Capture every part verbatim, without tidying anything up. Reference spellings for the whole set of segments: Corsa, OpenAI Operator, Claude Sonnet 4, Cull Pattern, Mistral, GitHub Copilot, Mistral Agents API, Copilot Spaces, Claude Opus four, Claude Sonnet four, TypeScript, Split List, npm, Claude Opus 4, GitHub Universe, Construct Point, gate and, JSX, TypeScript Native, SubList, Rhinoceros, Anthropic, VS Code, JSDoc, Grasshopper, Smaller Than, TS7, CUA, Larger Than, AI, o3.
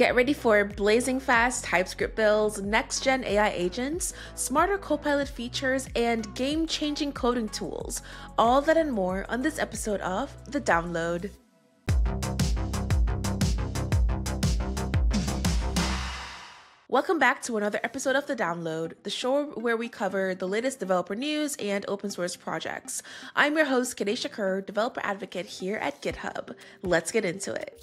Get ready for blazing fast TypeScript builds, next-gen A I agents, smarter Copilot features, and game-changing coding tools. All that and more on this episode of The Download. Welcome back to another episode of The Download, the show where we cover the latest developer news and open source projects. I'm your host, Kadesha Kerr, developer advocate here at GitHub. Let's get into it.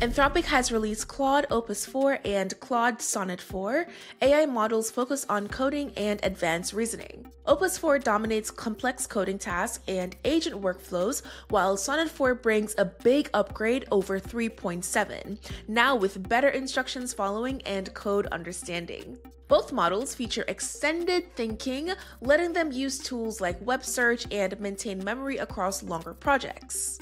Anthropic has released Claude Opus four and Claude Sonnet four, A I models focused on coding and advanced reasoning. Opus four dominates complex coding tasks and agent workflows, while Sonnet four brings a big upgrade over three point seven, now with better instructions following and code understanding. Both models feature extended thinking, letting them use tools like web search and maintain memory across longer projects.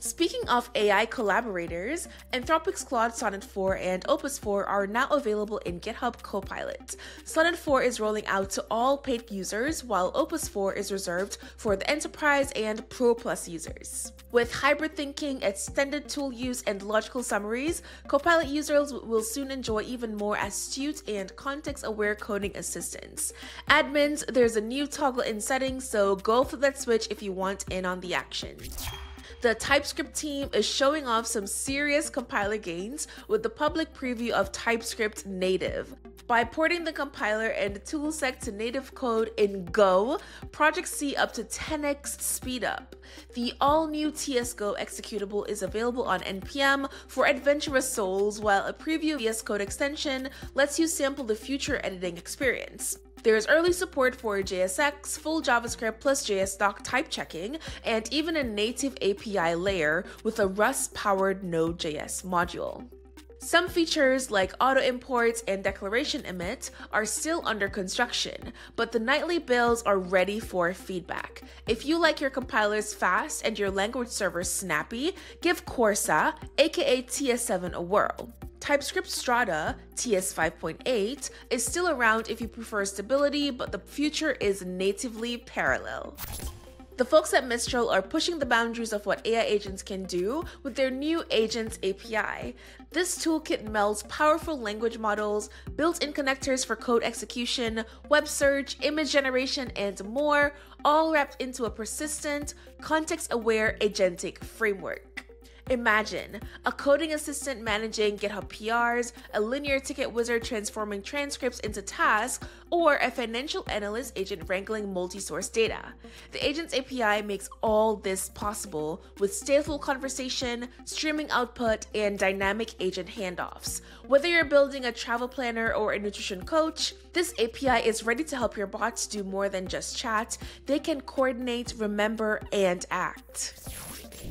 Speaking of A I collaborators, Anthropic's Claude Sonnet four and Opus four are now available in GitHub Copilot. Sonnet four is rolling out to all paid users, while Opus four is reserved for the Enterprise and Pro Plus users. With hybrid thinking, extended tool use, and logical summaries, Copilot users will soon enjoy even more astute and context-aware coding assistance. Admins, there's a new toggle in settings, so go for that switch if you want in on the action. The TypeScript team is showing off some serious compiler gains with the public preview of TypeScript Native. By porting the compiler and the toolset to native code in Go, projects see up to ten x speed up. The all-new T S Go executable is available on N P M for adventurous souls, while a preview of V S Code extension lets you sample the future editing experience. There's early support for J S X, full JavaScript plus J S doc type checking, and even a native A P I layer with a Rust-powered Node J S module. Some features like auto imports and declaration emit are still under construction, but the nightly builds are ready for feedback. If you like your compilers fast and your language server snappy, give Corsa, aka T S seven, a whirl. TypeScript Strata, T S five point eight, is still around if you prefer stability, but the future is natively parallel. The folks at Mistral are pushing the boundaries of what A I agents can do with their new Agents A P I. This toolkit melds powerful language models, built-in connectors for code execution, web search, image generation, and more, all wrapped into a persistent, context-aware agentic framework. Imagine a coding assistant managing GitHub P Rs, a linear ticket wizard transforming transcripts into tasks, or a financial analyst agent wrangling multi-source data. The Agents A P I makes all this possible with stateful conversation, streaming output, and dynamic agent handoffs. Whether you're building a travel planner or a nutrition coach, this A P I is ready to help your bots do more than just chat. They can coordinate, remember, and act.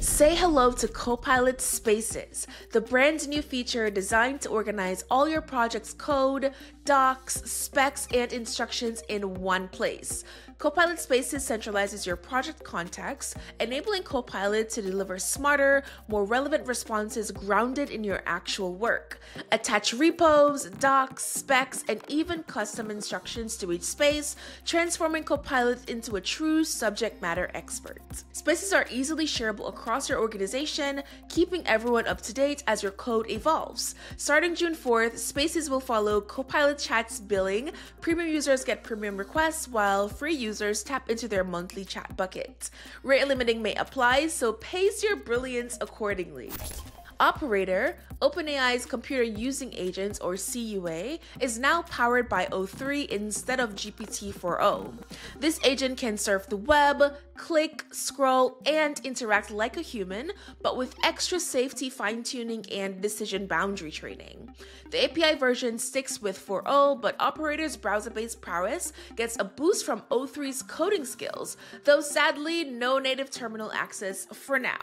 Say hello to Copilot Spaces, the brand new feature designed to organize all your project's code, docs, specs, and instructions in one place. Copilot Spaces centralizes your project context, enabling Copilot to deliver smarter, more relevant responses grounded in your actual work. Attach repos, docs, specs, and even custom instructions to each space, transforming Copilot into a true subject matter expert. Spaces are easily shareable across Across your organization, keeping everyone up to date as your code evolves. Starting June fourth, Spaces will follow Copilot Chat's billing. Premium users get premium requests, while free users tap into their monthly chat bucket. Rate limiting may apply, so pace your brilliance accordingly. Operator, OpenAI's Computer Using Agents, or C U A, is now powered by O three instead of G P T four O. This agent can surf the web, click, scroll, and interact like a human, but with extra safety fine-tuning and decision boundary training. The A P I version sticks with four point oh, but Operator's browser-based prowess gets a boost from O three's coding skills, though sadly, no native terminal access for now.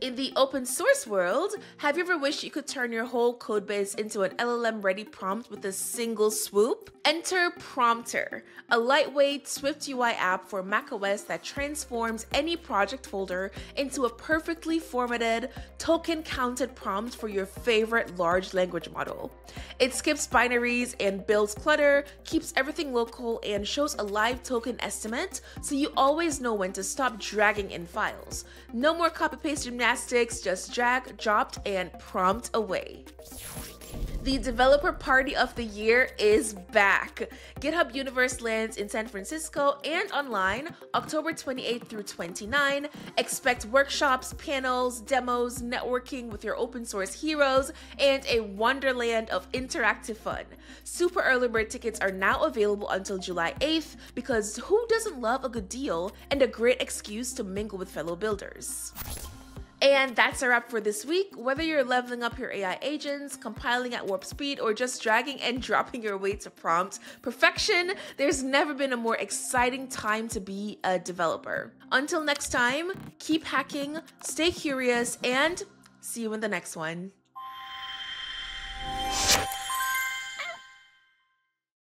In the open source world, have you ever wished you could turn your whole codebase into an L L M-ready prompt with a single swoop? Enter Promptor, a lightweight Swift U I app for macOS that transforms any project folder into a perfectly formatted, token-counted prompt for your favorite large language model. It skips binaries and builds clutter, keeps everything local, and shows a live token estimate, so you always know when to stop dragging in files. No more copy-paste gymnastics stochastics, just drag, dropped, and prompt away. The Developer Party of the Year is back. GitHub Universe lands in San Francisco and online October twenty-eighth through twenty-ninth. Expect workshops, panels, demos, networking with your open source heroes, and a wonderland of interactive fun. Super early bird tickets are now available until July eighth because who doesn't love a good deal and a great excuse to mingle with fellow builders? And that's a wrap for this week. Whether you're leveling up your A I agents, compiling at warp speed, or just dragging and dropping your way to prompt perfection, there's never been a more exciting time to be a developer. Until next time, keep hacking, stay curious, and see you in the next one.